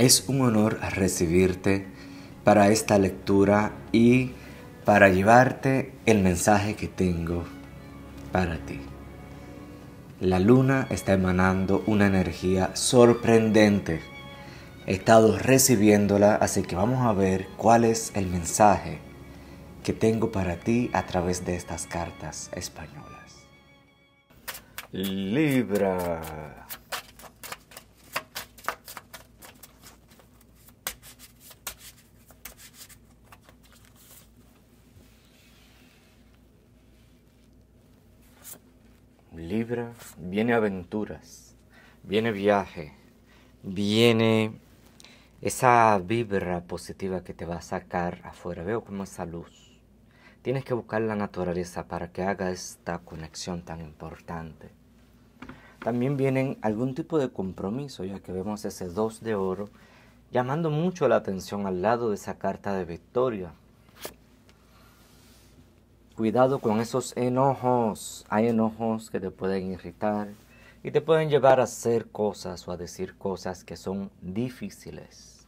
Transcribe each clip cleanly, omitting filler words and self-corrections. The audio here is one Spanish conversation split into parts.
Es un honor recibirte para esta lectura y para llevarte el mensaje que tengo para ti. La luna está emanando una energía sorprendente. He estado recibiéndola, así que vamos a ver cuál es el mensaje que tengo para ti a través de estas cartas españolas. Libra. Libra, viene aventuras, viene viaje, viene esa vibra positiva que te va a sacar afuera. Veo como esa luz. Tienes que buscar la naturaleza para que haga esta conexión tan importante. También vienen algún tipo de compromiso, ya que vemos ese 2 de oro llamando mucho la atención al lado de esa carta de victoria. Cuidado con esos enojos. Hay enojos que te pueden irritar y te pueden llevar a hacer cosas o a decir cosas que son difíciles.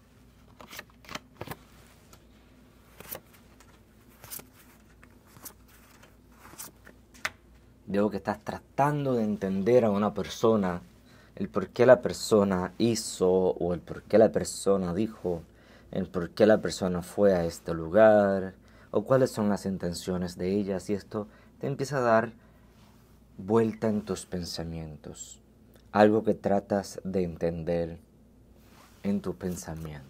Veo que estás tratando de entender a una persona, el por qué la persona hizo o el por qué la persona dijo, el por qué la persona fue a este lugar, o cuáles son las intenciones de ellas, y esto te empieza a dar vuelta en tus pensamientos. Algo que tratas de entender en tus pensamientos.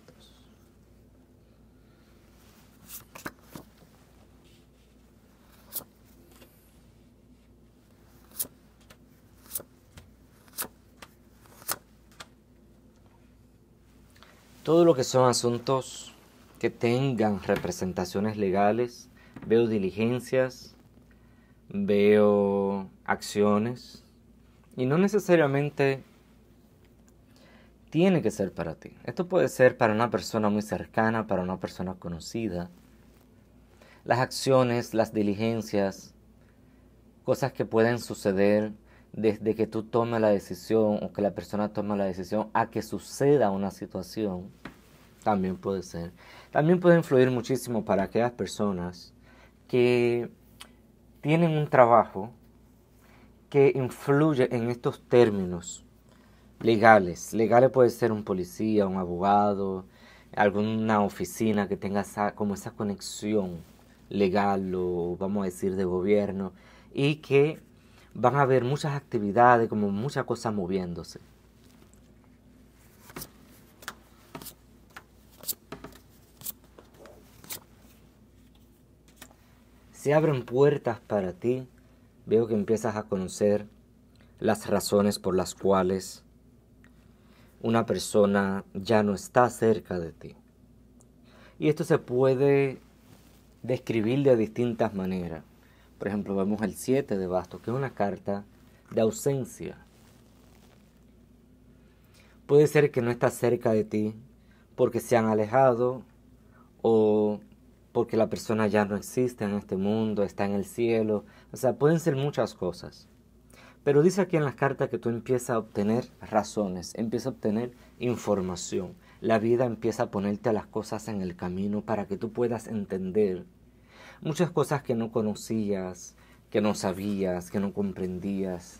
Todo lo que son asuntos que tengan representaciones legales, veo diligencias, veo acciones, y no necesariamente tiene que ser para ti. Esto puede ser para una persona muy cercana, para una persona conocida. Las acciones, las diligencias, cosas que pueden suceder desde que tú tomes la decisión o que la persona toma la decisión a que suceda una situación. También puede ser. También puede influir muchísimo para aquellas personas que tienen un trabajo que influye en estos términos legales. Legales puede ser un policía, un abogado, alguna oficina que tenga como esa conexión legal o vamos a decir de gobierno, y que van a haber muchas actividades, como muchas cosas moviéndose. Se abren puertas para ti. Veo que empiezas a conocer las razones por las cuales una persona ya no está cerca de ti. Y esto se puede describir de distintas maneras. Por ejemplo, vemos el 7 de bastos, que es una carta de ausencia. Puede ser que no está cerca de ti porque se han alejado o porque la persona ya no existe en este mundo, está en el cielo. O sea, pueden ser muchas cosas. Pero dice aquí en las cartas que tú empiezas a obtener razones, empiezas a obtener información. La vida empieza a ponerte las cosas en el camino para que tú puedas entender muchas cosas que no conocías, que no sabías, que no comprendías.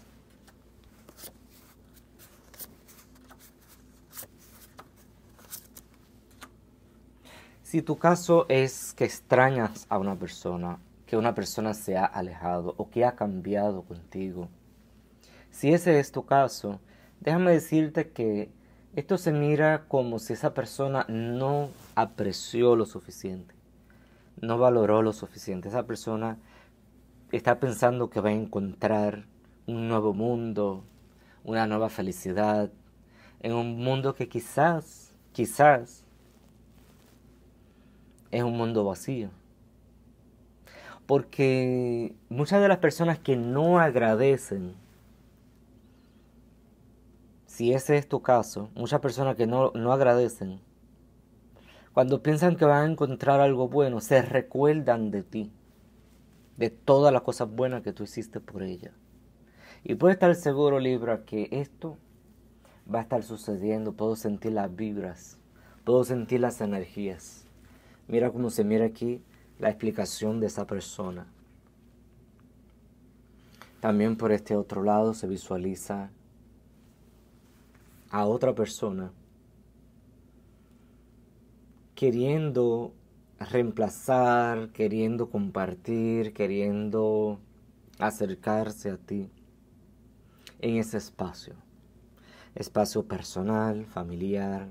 Si tu caso es que extrañas a una persona, que una persona se ha alejado o que ha cambiado contigo, si ese es tu caso, déjame decirte que esto se mira como si esa persona no apreció lo suficiente, no valoró lo suficiente. Esa persona está pensando que va a encontrar un nuevo mundo, una nueva felicidad, en un mundo que quizás, es un mundo vacío. Porque muchas de las personas que no agradecen, si ese es tu caso, muchas personas que no agradecen, cuando piensan que van a encontrar algo bueno, se recuerdan de ti, de todas las cosas buenas que tú hiciste por ella. Y puedes estar seguro, Libra, que esto va a estar sucediendo. Puedo sentir las vibras puedo sentir las energías. Mira cómo se mira aquí la explicación de esa persona. También por este otro lado se visualiza a otra persona queriendo reemplazar, queriendo compartir, queriendo acercarse a ti en ese espacio. Espacio personal, familiar,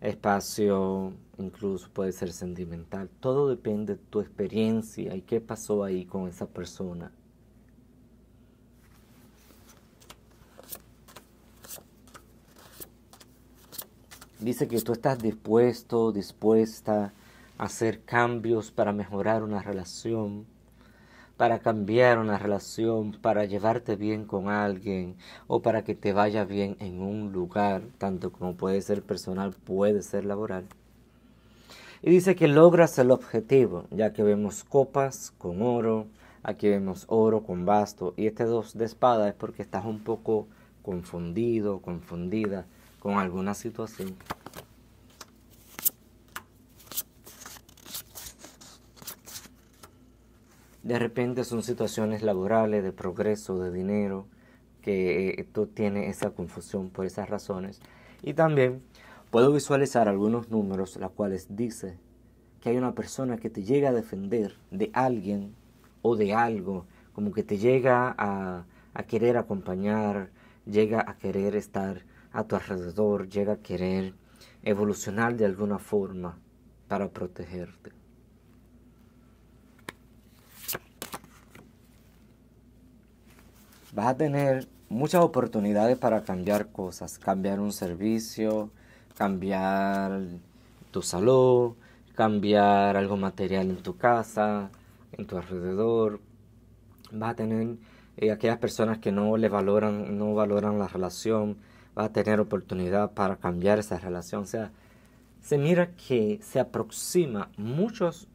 espacio incluso puede ser sentimental. Todo depende de tu experiencia y qué pasó ahí con esa persona. Dice que tú estás dispuesto, dispuesta a hacer cambios para mejorar una relación, para cambiar una relación, para llevarte bien con alguien o para que te vaya bien en un lugar, tanto como puede ser personal, puede ser laboral. Y dice que logras el objetivo, ya que vemos copas con oro, aquí vemos oro con basto, y este 2 de espadas es porque estás un poco confundido, confundida con alguna situación. De repente son situaciones laborales, de progreso, de dinero, que tú tienes esa confusión por esas razones. Y también puedo visualizar algunos números, los cuales dice que hay una persona que te llega a defender de alguien o de algo, como que te llega a querer acompañar, llega a querer estar a tu alrededor, llega a querer evolucionar de alguna forma para protegerte. Vas a tener muchas oportunidades para cambiar cosas, cambiar un servicio, cambiar tu salud, cambiar algo material en tu casa, en tu alrededor. Vas a tener aquellas personas que no valoran la relación, va a tener oportunidad para cambiar esa relación. O sea, se mira que se aproxima muchas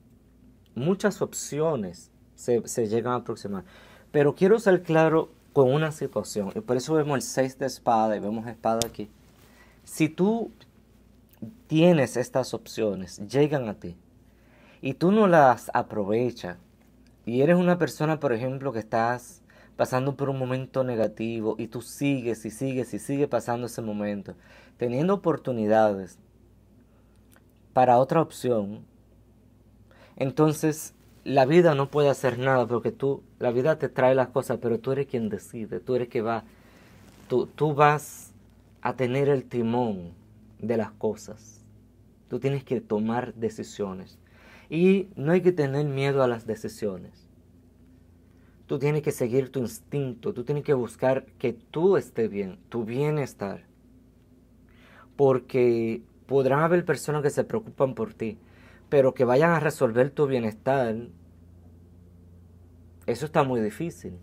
opciones se llegan a aproximar. Pero quiero ser claro con una situación, y por eso vemos el 6 de espada y vemos espada aquí. Si tú tienes estas opciones, llegan a ti, y tú no las aprovechas, y eres una persona, por ejemplo, que estás pasando por un momento negativo y tú sigues y sigues y sigues pasando ese momento, teniendo oportunidades para otra opción, entonces la vida no puede hacer nada porque la vida te trae las cosas, pero tú eres quien decide, tú eres que va, tú vas a tener el timón de las cosas, tú tienes que tomar decisiones y no hay que tener miedo a las decisiones. Tú tienes que seguir tu instinto, tú tienes que buscar que tú estés bien, tu bienestar. Porque podrán haber personas que se preocupan por ti, pero que vayan a resolver tu bienestar, eso está muy difícil.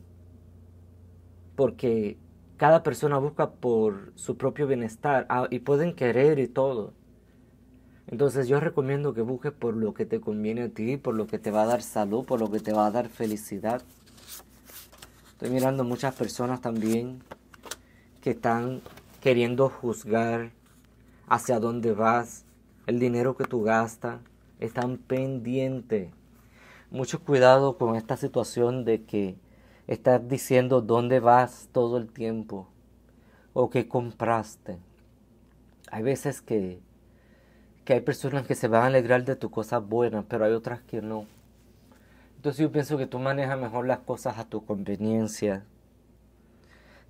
Porque cada persona busca por su propio bienestar y pueden querer y todo. Entonces yo recomiendo que busques por lo que te conviene a ti, por lo que te va a dar salud, por lo que te va a dar felicidad. Estoy mirando muchas personas también que están queriendo juzgar hacia dónde vas, el dinero que tú gastas, están pendientes. Mucho cuidado con esta situación de que estás diciendo dónde vas todo el tiempo o qué compraste. Hay veces que hay personas que se van a alegrar de tus cosas buenas, pero hay otras que no. Entonces yo pienso que tú manejas mejor las cosas a tu conveniencia.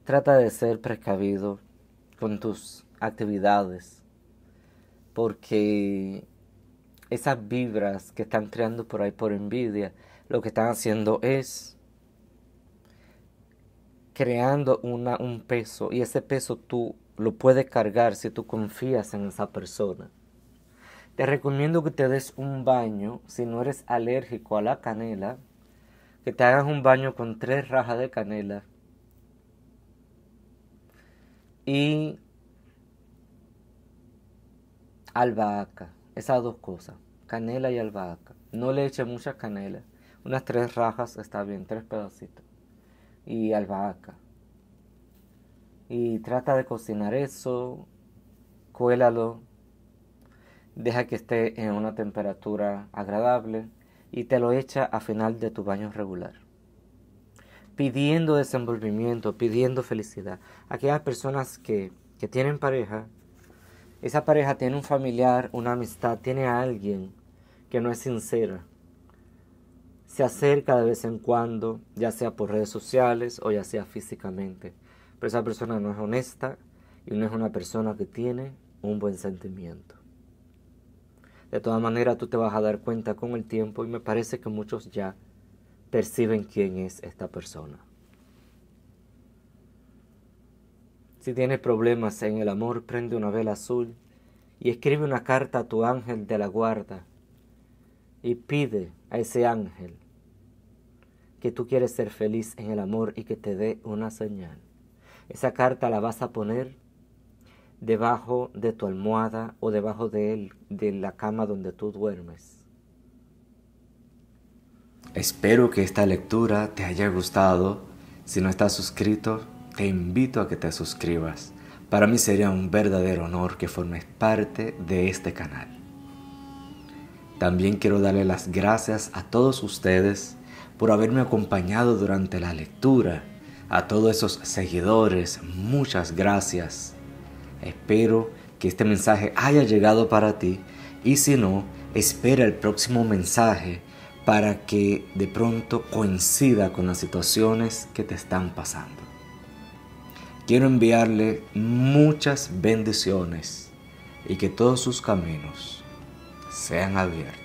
Trata de ser precavido con tus actividades, porque esas vibras que están creando por ahí por envidia, lo que están haciendo es creando un peso, y ese peso tú lo puedes cargar si tú confías en esa persona. Te recomiendo que te des un baño, si no eres alérgico a la canela, que te hagas un baño con 3 rajas de canela y albahaca, esas 2 cosas, canela y albahaca. No le eches mucha canela, unas 3 rajas está bien, 3 pedacitos y albahaca. Y trata de cocinar eso, cuélalo deja que esté en una temperatura agradable y te lo echa a final de tu baño regular, pidiendo desenvolvimiento, pidiendo felicidad. Aquellas personas que tienen pareja, esa pareja tiene un familiar, una amistad, tiene a alguien que no es sincera. Se acerca de vez en cuando, ya sea por redes sociales o ya sea físicamente. Pero esa persona no es honesta y no es una persona que tiene un buen sentimiento. De todas maneras, tú te vas a dar cuenta con el tiempo y me parece que muchos ya perciben quién es esta persona. Si tienes problemas en el amor, prende una vela azul y escribe una carta a tu ángel de la guarda y pide a ese ángel que tú quieres ser feliz en el amor y que te dé una señal. Esa carta la vas a poner debajo de tu almohada o debajo de la cama donde tú duermes. Espero que esta lectura te haya gustado. Si no estás suscrito, te invito a que te suscribas. Para mí sería un verdadero honor que formes parte de este canal. También quiero darle las gracias a todos ustedes por haberme acompañado durante la lectura. A todos esos seguidores, muchas gracias. Espero que este mensaje haya llegado para ti. Y si no, espera el próximo mensaje para que de pronto coincida con las situaciones que te están pasando. Quiero enviarle muchas bendiciones y que todos sus caminos sean abiertos.